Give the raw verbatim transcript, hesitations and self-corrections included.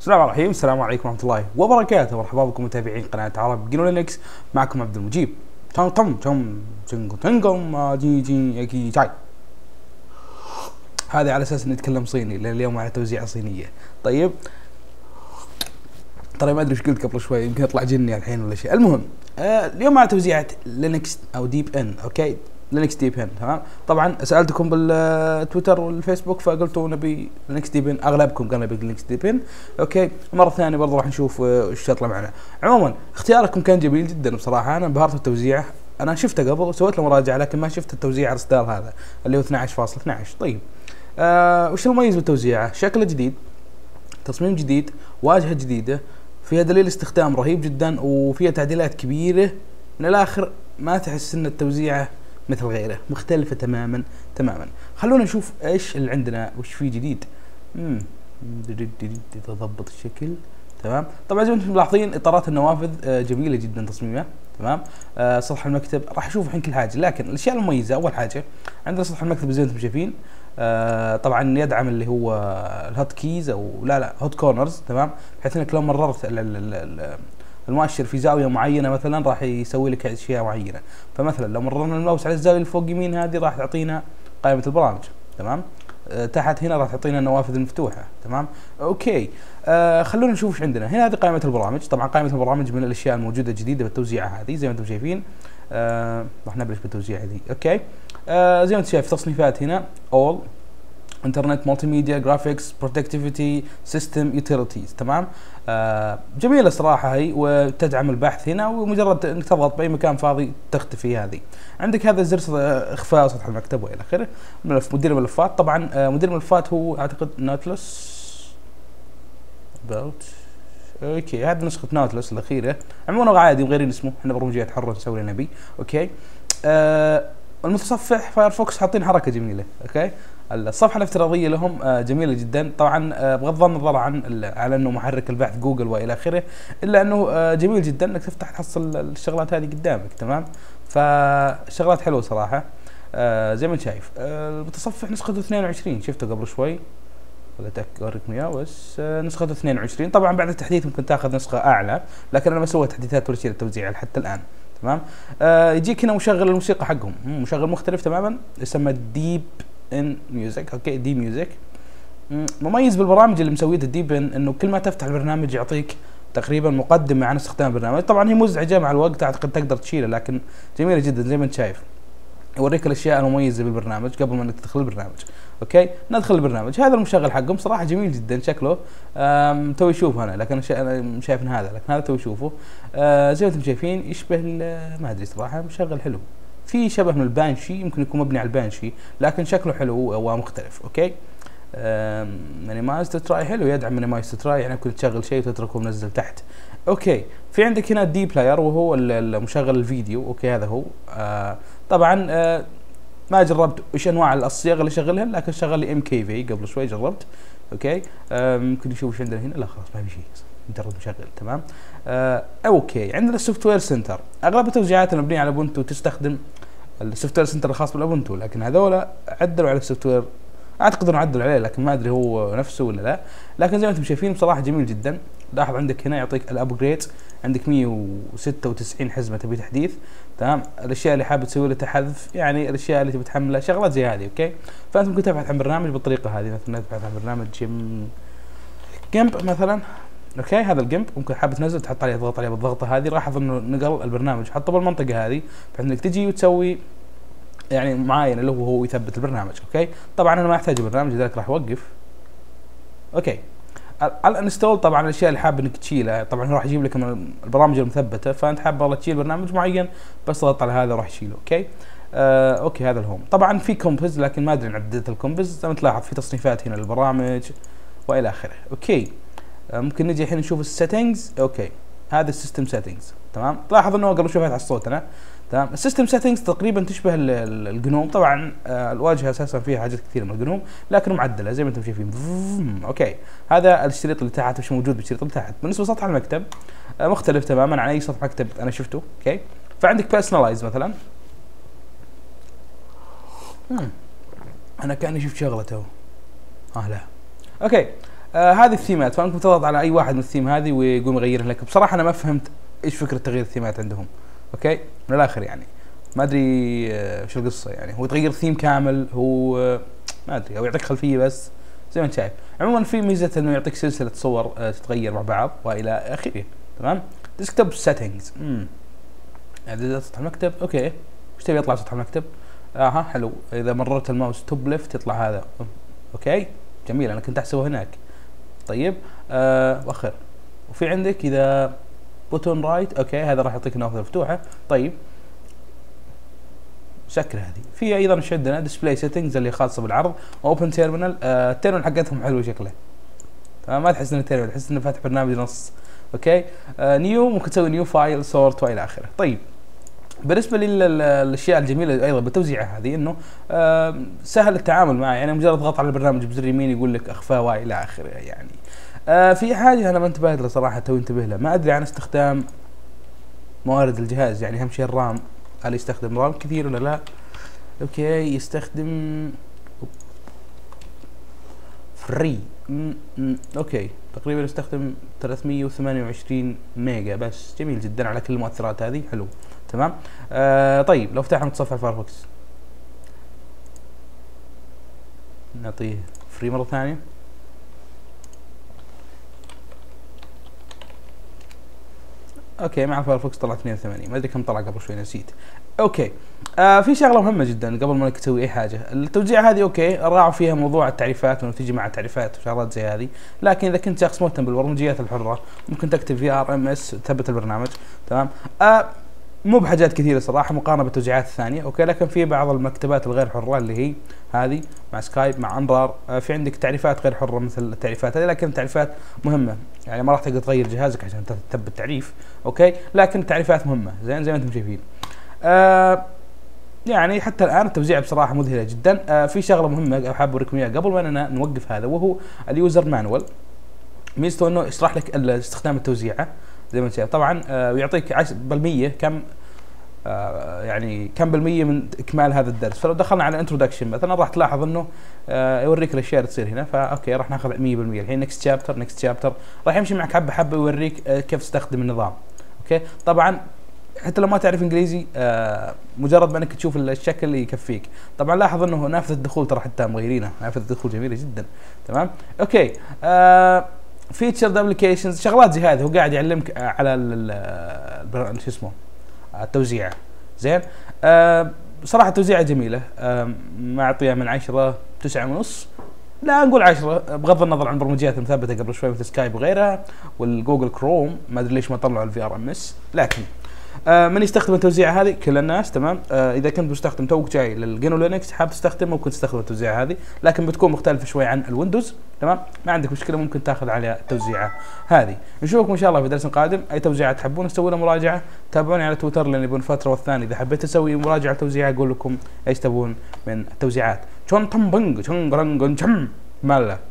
بسم الله الرحمن الرحيم، السلام عليكم ورحمة الله وبركاته، مرحبا بكم متابعين قناة عرب جينو لينكس، معكم عبد المجيب. تم تم تم تنقم تنقم جي جي اكي جاي. هذا على اساس نتكلم صيني لان اليوم على توزيعة صينية. طيب ترى ما ادري ايش قلت قبل شوي، يمكن اطلع جني الحين ولا شيء. المهم آه اليوم على توزيعة لينكس او ديب ان، اوكي لينكس ديبين، تمام. طبعا سالتكم بالتويتر والفيسبوك فقلتوا نبي لينكس ديبين، اغلبكم قالوا نبي لينكس ديبين، اوكي. مره ثانيه برضه راح نشوف ايش يطلع معنا. عموما اختياركم كان جميل جدا بصراحه، انا انبهرت التوزيعه، انا شفته قبل وسويت له مراجعه لكن ما شفت التوزيع على الاصدار هذا اللي هو اثناعش فاصلة اثناعش. طيب آه وش المميز بالتوزيعه؟ شكله جديد، تصميم جديد، واجهه جديده، فيها دليل استخدام رهيب جدا، وفيها تعديلات كبيره. من الاخر ما تحس ان التوزيعه مثل غيره، مختلفة تماما تماما. خلونا نشوف ايش اللي عندنا، وش في جديد. امم تضبط الشكل، تمام. طبعا زي ما انتم ملاحظين اطارات النوافذ جميلة جدا تصميمها، تمام. أه سطح المكتب راح اشوف الحين كل حاجة، لكن الاشياء المميزة اول حاجة عندنا سطح المكتب زي ما انتم شايفين. أه طبعا يدعم اللي هو الهوت كيز او لا لا هوت كورنرز، تمام، بحيث انك لو مررت المؤشر في زاويه معينه مثلا راح يسوي لك اشياء معينه. فمثلا لو مررنا الماوس على الزاويه اللي فوق يمين هذه راح تعطينا قائمه البرامج، تمام. أه تحت هنا راح تعطينا النوافذ المفتوحه، تمام. اوكي أه خلونا نشوف ايش عندنا هنا. هذه قائمه البرامج، طبعا قائمه البرامج من الاشياء الموجوده الجديده بالتوزيعه هذه زي ما انتم شايفين. أه راح نبلش بالتوزيعه هذه، اوكي. أه زي ما انت شايف تصنيفات هنا، اول انترنت، مالتي ميديا، جرافيكس، برودكتيفيتي، سيستم، يوتيليتيز، تمام. آه جميله صراحه هي، وتدعم البحث هنا، ومجرد انك تضغط باي مكان فاضي تختفي هذه. عندك هذا الزر اخفاء سطح المكتب والى اخره. ملف مدير الملفات، طبعا آه مدير الملفات هو اعتقد ناتلس بلت، اوكي. هذه نسخه ناتلس الاخيره، عموما عادي مغيرين اسمه، احنا برمجيات حره نسوي لنا بي، اوكي. آه المتصفح فايرفوكس حاطين حركه جميله، اوكي. الصفحه الافتراضيه لهم جميله جدا، طبعا بغض النظر عن على انه محرك البحث جوجل والى اخره، الا انه جميل جدا انك تفتح تحصل الشغلات هذه قدامك، تمام. فشغلات حلوه صراحه. زي ما انت شايف المتصفح نسخته اثنين وعشرين، شفته قبل شوي ولا اوريكم اياه، بس نسخته اثنين وعشرين. طبعا بعد التحديث ممكن تاخذ نسخه اعلى، لكن انا ما سويت تحديثات ولا شيء للتوزيع حتى الان، تمام. يجيك هنا مشغل الموسيقى حقهم، مشغل مختلف تماما يسمى ديب ان ميوزك، اوكي. دي ميوزك مميز بالبرامج اللي مسويتها ديبين انه كل ما تفتح البرنامج يعطيك تقريبا مقدمه عن استخدام البرنامج. طبعا هي مزعجه مع الوقت، اعتقد تقدر تشيله، لكن جميله جدا زي ما انت شايف، يوريك الاشياء المميزه بالبرنامج قبل ما انك تدخل البرنامج، اوكي. ندخل البرنامج، هذا المشغل حقهم صراحه جميل جدا شكله، توي اشوفه انا، لكن انا شايف هذا، لكن هذا توي اشوفه. زي ما انتم شايفين يشبه ما ادري صراحه، مشغل حلو، في شبه من البانشي، يمكن يكون مبني على البانشي لكن شكله حلو ومختلف، اوكي. مينيمايز تو تراي حلو، يدعم مينيمايز تو تراي، يعني كنت تشغل شيء وتتركه منزل تحت، اوكي. في عندك هنا الدي بلاير وهو المشغل الفيديو، اوكي هذا هو. آه طبعا آه ما جربت ايش انواع الصيغ اللي شغلها، لكن شغل لي ام كي في قبل شوي جربت، اوكي. آه ممكن نشوف ايش عندنا هنا، لا خلاص ما في شيء، مجرد مشغل، تمام. آه اوكي عندنا السوفت وير سنتر، اغلب التوزيعات المبنيه على ابنتو تستخدم السوفت وير سنتر الخاص بالابنتو، لكن هذول عدلوا على السوفت وير، اعتقد انه عدلوا عليه لكن ما ادري هو نفسه ولا لا، لكن زي ما انتم شايفين بصراحه جميل جدا. لاحظ عندك هنا يعطيك الابجريد، عندك مية وستة وتسعين حزمه تبي تحديث، تمام. الاشياء اللي حابب تسوي لها حذف، يعني الاشياء اللي تبي تحملها، شغلات زي هذه، اوكي. فانت ممكن تبحث عن برنامج بالطريقه هذه، مثلا تبحث عن برنامج جيم جيمب مثلا، اوكي. هذا الجنب ممكن حاب تنزل تحط عليه، تضغط عليه بالضغطه هذه، لاحظ انه نقل البرنامج حطه بالمنطقه هذه، بحيث انك تجي وتسوي يعني معاينه له وهو يثبت البرنامج، اوكي. طبعا انا ما احتاج البرنامج لذلك راح اوقف، اوكي. على الانستول طبعا الاشياء اللي حاب انك تشيلها، طبعا راح يجيب لك البرامج المثبته، فانت حاب والله تشيل برنامج معين بس ضغط على هذا وراح يشيله، اوكي. آه، اوكي هذا الهوم. طبعا في كومبز لكن ما ادري عن عدد الكومبز، زي ما تلاحظ في تصنيفات هنا للبرامج والى اخره، اوكي. ممكن نجي الحين نشوف السيتنجز، اوكي. هذا السيستم سيتنجز، تمام. تلاحظ انه قبل شوي فات على الصوت انا، تمام. السيستم سيتنجز تقريبا تشبه الجنوم، طبعا الواجهه اساسا فيها حاجات كثيره من الجنوم لكن معدله زي ما انتم شايفين، اوكي. هذا الشريط اللي تحت وش موجود بالشريط اللي تحت. بالنسبه لسطح المكتب مختلف تماما عن اي سطح مكتب انا شفته، اوكي. فعندك بيرسونلايز مثلا، انا كاني شفت شغله تو، اه لا، اوكي. آه هذه الثيمات، فانكم تضغط على اي واحد من الثيم هذه ويقوم يغيرها لك. بصراحه انا ما فهمت ايش فكره تغيير الثيمات عندهم، اوكي من الاخر يعني ما ادري آه شو القصه، يعني هو تغير ثيم كامل هو آه ما ادري، او يعطيك خلفيه بس زي ما انت شايف. عموما في ميزه انه يعطيك سلسله صور آه تتغير مع بعض والى اخره. تمام. ديسكتوب سيتنجز، امم اعدادات سطح المكتب، اوكي ايش تبي يطلع سطح المكتب؟ اها حلو، اذا مررت الماوس توب ليفت يطلع هذا، اوكي جميل، انا كنت احسبه هناك. طيب آه واخر، وفي عندك اذا بوتون رايت، اوكي هذا راح يعطيك نافذه مفتوحه. طيب شكله هذه في ايضا ايش عندنا؟ ديسبلاي سيتنجز اللي خاصه بالعرض، اوبن تيرمينال، آه التيرمينال حقتهم حلوه شكله، تمام ما تحس انه تيرمينال، تحس انه فاتح برنامج نص. اوكي آه نيو، ممكن تسوي نيو فايل سورت والى اخره. طيب بالنسبه للاشياء الجميله ايضا بالتوزيع هذه انه آه سهل التعامل معه، يعني مجرد ضغط على البرنامج بزر يمين يقول لك اخفاء والى اخره يعني. آه في حاجه انا ما انتبهت لها صراحه، توي انتبه لها، ما ادري عن استخدام موارد الجهاز، يعني اهم شيء الرام، هل يستخدم رام كثير ولا لا؟ اوكي يستخدم فري، اوكي تقريبا يستخدم ثلاثمية وثمانية وعشرين ميجا بس، جميل جدا على كل المؤثرات هذه، حلو تمام. آه طيب لو فتحنا متصفح فايرفوكس نعطيه فري مره ثانيه، اوكي مع فايرفوكس طلع اثنين وثمانين، ما ادري كم طلع قبل شوي نسيت. اوكي آه في شغله مهمه جدا قبل ما تسوي اي حاجه، التوزيع هذه اوكي راعوا فيها موضوع التعريفات وانه تجي مع تعريفات وشغلات زي هذه، لكن اذا كنت شخص مهتم بالبرمجيات الحره ممكن تكتب في ار ام اس تثبت البرنامج. تمام آه مو بحاجات كثيره صراحه مقارنه بالتوزيعات الثانيه، اوكي لكن في بعض المكتبات الغير حره اللي هي هذه مع سكايب مع انرار، آه في عندك تعريفات غير حره مثل التعريفات هذه، لكن تعريفات مهمه يعني ما راح تقدر تغير جهازك عشان تثبت تعريف، اوكي لكن التعريفات مهمه زين زي ما انتم شايفين. آه يعني حتى الان التوزيع بصراحه مذهله جدا. آه في شغله مهمه حاب اوريكم اياها قبل ما أنا نوقف هذا، وهو اليوزر مانوال، ميزته انه يشرح لك استخدام التوزيعه زي ما انت شايف طبعا، آه ويعطيك بالمية كم آه يعني كم بالمية من اكمال هذا الدرس. فلو دخلنا على انترودكشن مثلا راح تلاحظ انه آه يوريك الاشياء اللي تصير هنا، فاوكي راح ناخذ مية بالمية الحين. نكست شابتر نكست شابتر راح يمشي معك حبه حبه ويوريك آه كيف تستخدم النظام. اوكي طبعا حتى لو ما تعرف انجليزي آه مجرد ما انك تشوف الشكل يكفيك. طبعا لاحظ انه نافذه الدخول ترى حتى مغيرينها، نافذه الدخول جميله جدا. تمام اوكي آه فيتشرد ابلكيشنز شغلات زي هذه، هو قاعد يعلمك على شو اسمه التوزيعه زين. أه بصراحه التوزيعه جميله، أه ما اعطيها من عشرة تسعة ونص، لا نقول عشرة بغض النظر عن البرمجيات المثبته قبل شوي مثل سكايب وغيرها والجوجل كروم، ما ادري ليش ما طلعوا الفي ار ام اس، لكن أه من يستخدم التوزيعه هذه؟ كل الناس. تمام أه اذا كنت مستخدم توك جاي للجينو لينكس حاب تستخدم ممكن تستخدم التوزيعه هذه، لكن بتكون مختلفه شوي عن الويندوز. تمام ما عندك مشكله، ممكن تاخذ على التوزيعه هذه. نشوفكم ان شاء الله في درس قادم، اي توزيعه تحبون تسوي لها مراجعه تابعوني على تويتر، لاني بين فتره والثانيه اذا حبيت اسوي مراجعه توزيعه اقول لكم ايش تبون من التوزيعات. تشون تمبنج تشون برنج تشم ماله.